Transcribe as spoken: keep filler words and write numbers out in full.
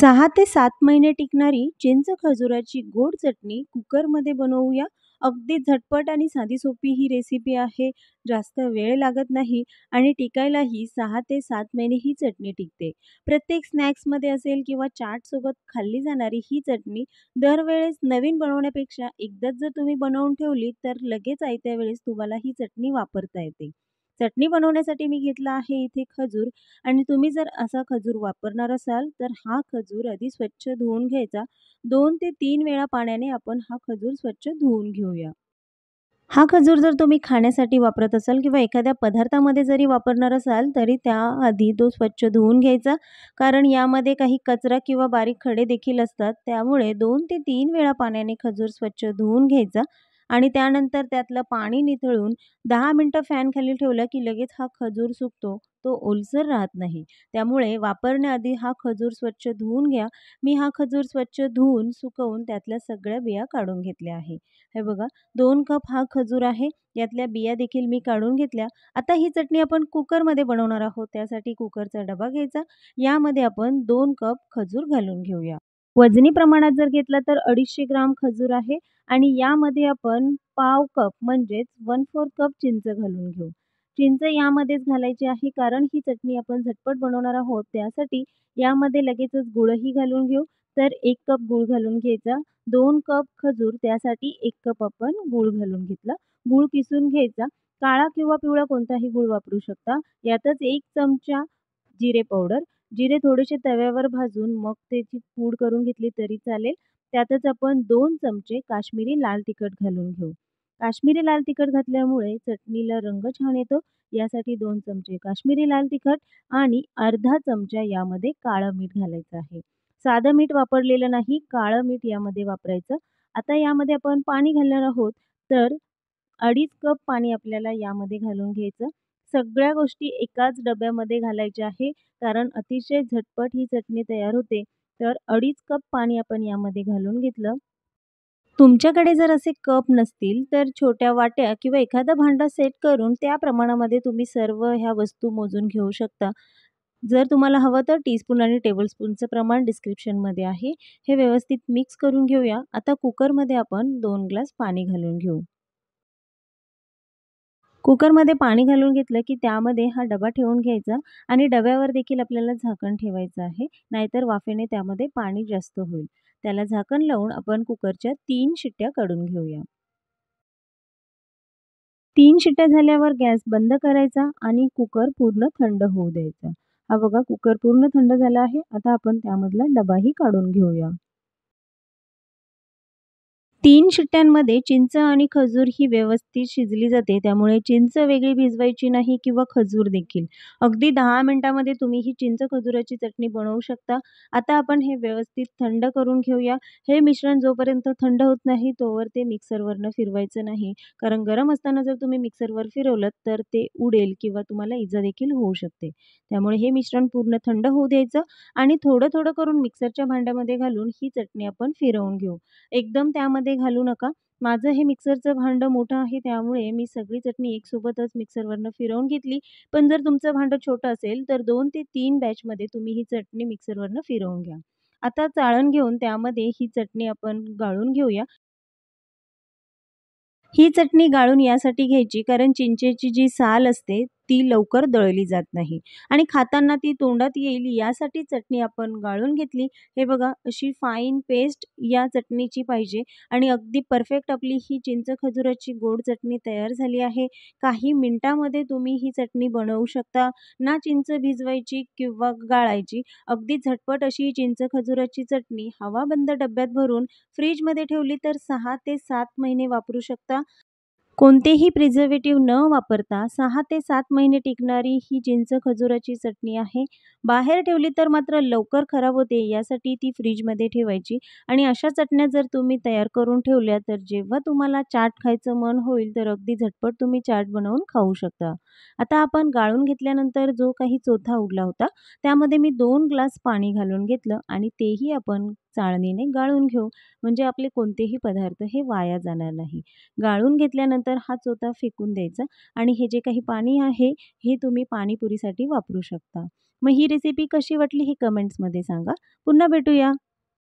सहा ते सात महिने टिकणारी चिंच खजुराची गोड चटणी कुकरमध्ये बनवूया। अगदी झटपट आणि साधी सोपी ही रेसिपी आहे, जास्त वेळ लागत नाही आणि टिकायलाही सहा ते सात महिने ही चटणी टिकते। प्रत्येक स्नॅक्समध्ये असेल किंवा चाटसोबत खाल्ली जाणारी ही चटणी दरवेळेस नवीन बनवण्यापेक्षा एकदाच जर तुम्ही बनवून ठेवली तर लगेच आयत्या वेळेस तुम्हाला ही चटणी वापरता येते। चटणी बनवण्यासाठी मी घेतला आहे इथे खजूर, आणि तुम्ही जर असा खजूर वापरणार असाल तर हा खजूर आधी स्वच्छ धुवून घ्यायचा। दोन ते तीन वेळा पाण्याने आपण हा खजूर स्वच्छ धुवून घेऊया। हा खजूर जर तुम्ही खाण्यासाठी वापरत असाल किंवा एखाद्या पदार्थामध्ये जरी वापरणार असाल तरी त्याआधी तो स्वच्छ धुवून घ्यायचा, कारण यामध्ये काही कचरा किंवा बारीक खडे देखील असतात। त्यामुळे दोन ते तीन वेळा पाण्याने खजूर स्वच्छ धुवून घ्यायचा आणि त्यानंतर त्यातलं पाणी निथळून दहा मिनटं फॅन खाली ठेवलं की लगेच हा खजूर सुकतो, तो ओलसर राहत नाही। त्यामुळे वापरण्याआधी हा खजूर स्वच्छ धुवून घ्या। मी हा खजूर स्वच्छ धुवून सुकवून त्यातल्या सगळ्या बिया काढून घेतल्या आहे। हे बघा, दोन कप हा खजूर आहे, यातल्या बिया देखील मी काढून घेतल्या। आता ही चटणी आपण कुकरमध्ये बनवणार आहोत, त्यासाठी कुकरचा डबा घ्यायचा। यामध्ये आपण दोन कप खजूर घालून घेऊया। वजनी प्रमाणात जर घेतला तर अडीचशे ग्राम खजूर आहे आणि यामध्ये आपण पाव कप म्हणजेच वन फोर्थ कप चिंच घालून घेऊ। चिंच यामध्येच घालायची आहे, कारण ही चटणी आपण झटपट बनवणार आहोत, त्यासाठी यामध्ये लगेचच गुळही घालून घेऊ। तर एक कप गुळ घालून घ्यायचा, दोन कप खजूर त्यासाठी एक कप आपण गुळ घालून घेतला। गुळ किसून घ्यायचा, काळा किंवा पिवळा कोणताही गुळ वापरू शकता। यातच एक चमचा जिरे पावडर, जिरे थोडेसे तव्यावर भाजून मग त्याची पूड करून घेतली तरी चालेल। त्यातच आपण दोन चमचे काश्मीरी लाल तिखट घालून घेऊ। काश्मीरी लाल तिखट घातल्यामुळे चटणीला रंग छान येतो, यासाठी दोन चमचे काश्मीरी लाल तिखट आणि अर्धा चमचा यामध्ये काळं मीठ घालायचं आहे। साधं मीठ वापरलेलं नाही, काळं मीठ यामध्ये वापरायचं। आता यामध्ये आपण पाणी घालणार आहोत, तर अडीच कप पाणी आपल्याला यामध्ये घालून घ्यायचं। सगळ्या गोष्टी एकाच डब्यामध्ये घालायच्या आहे, कारण अतिशय झटपट ही चटणी तयार होते। तर अडीच कप पाणी आपण यामध्ये घालून घेतलं। तुमच्याकडे जर असे कप नसतील तर छोट्या वाट्या किंवा एखादा भांडा सेट करून त्या प्रमाणामध्ये तुम्ही सर्व ह्या वस्तू मोजून घेऊ शकता। जर तुम्हाला हवं तर टीस्पून आणि टेबलस्पूनचं प्रमाण डिस्क्रिप्शनमध्ये आहे, हे व्यवस्थित मिक्स करून घेऊया। आता कुकरमध्ये आपण दोन ग्लास पाणी घालून घेऊ। कुकरमध्ये पाणी घालून घेतलं की त्यामध्ये हा डबा ठेवून घ्यायचा आणि डब्यावर देखील आपल्याला झाकण ठेवायचं आहे, नाहीतर वाफेने त्यामध्ये पाणी जास्त होईल। त्याला झाकण लावून आपण कुकरच्या तीन शिट्ट्या काढून घेऊया। तीन शिट्ट्या झाल्यावर गॅस बंद करायचा आणि कुकर पूर्ण थंड होऊ द्यायचा। हा बघा, कुकर पूर्ण थंड झाला आहे। आता आपण त्यामधला डबाही काढून घेऊया। तीन शिट्ट्यांमध्ये चिंच आणि खजूर ही व्यवस्थित शिजली जाते, त्यामुळे चिंच वेगळी भिजवायची नाही किंवा खजूर देखील। अगदी दहा मिनिटांमध्ये तुम्ही ही चिंच खजुराची चटणी बनवू शकता। आता आपण हे व्यवस्थित थंड करून घेऊया। हे मिश्रण जोपर्यंत थंड होत नाही तोवर ते मिक्सरवरनं फिरवायचं नाही, कारण गरम असताना जर तुम्ही मिक्सरवर फिरवलं तर ते उडेल किंवा तुम्हाला इजा देखील होऊ शकते। त्यामुळे हे मिश्रण पूर्ण थंड होऊ द्यायचं आणि थोडं थोडं करून मिक्सरच्या भांड्यामध्ये घालून ही चटणी आपण फिरवून घेऊ, एकदम त्यामध्ये घालू नका। माझं हे मिक्सरचं भांडं मोठं आहे, त्यामुळे मी सगळी चटणी एकसोबतच मिक्सरवरनं फिरवून घेतली, पण जर तुमचं भांडं छोटं असेल तर दोन ते तीन बॅचमध्ये तुम्ही ही चटणी मिक्सरवरनं फिरवून घ्या। आता चाळण घेऊन त्यामध्ये ही चटणी आपण गाळून घेऊया। ही चटणी गाळून यासाठी घ्यायची कारण चिंचेची जी साल असते ती लवकर दळली जात नाही आणि खाताना ती तोंडात येईल, यासाठी चटणी आपण गाळून घेतली। हे बघा, अशी फाईन पेस्ट या चटणीची पाहिजे आणि अगदी परफेक्ट आपली ही चिंच खजुराची गोड चटणी तयार झाली आहे। काही मिनिटांमध्ये तुम्ही ही चटणी बनवू शकता, ना चिंच भिजवायची किंवा गाळायची। अगदी झटपट अशी चिंच खजुराची चटणी हवाबंद डब्यात भरून फ्रीजमध्ये ठेवली तर सहा ते सात महिने वापरू शकता। कोणतेही प्रिझर्वेटिव्ह न वापरता सहा ते सात महिने टिकणारी ही चिंच खजुराची चटणी आहे। बाहेर ठेवली तर मात्र लवकर खराब होते, यासाठी ती फ्रीजमध्ये ठेवायची। आणि अशा चटण्या जर तुम्ही तयार करून ठेवल्या तर जेव्हा तुम्हाला चाट खायचं मन होईल तर अगदी झटपट तुम्ही चाट बनवून खाऊ शकता। आता आपण गाळून घेतल्यानंतर जो काही चोथा उरला होता त्यामध्ये मी दोन ग्लास पाणी घालून घेतलं आणि तेही आपण चाळणीने गाळून घेऊ, म्हणजे आपले कोणतेही पदार्थ हे वाया जाणार नाही. गाळून घेतल्यानंतर हा चोथा फेकून द्यायचा आणि हे जे काही पाणी आहे हे तुम्ही पाणीपुरीसाठी वापरू शकता. मग ही रेसिपी कशी वाटली हे कमेंट्समध्ये सांगा. पुन्हा भेटूया.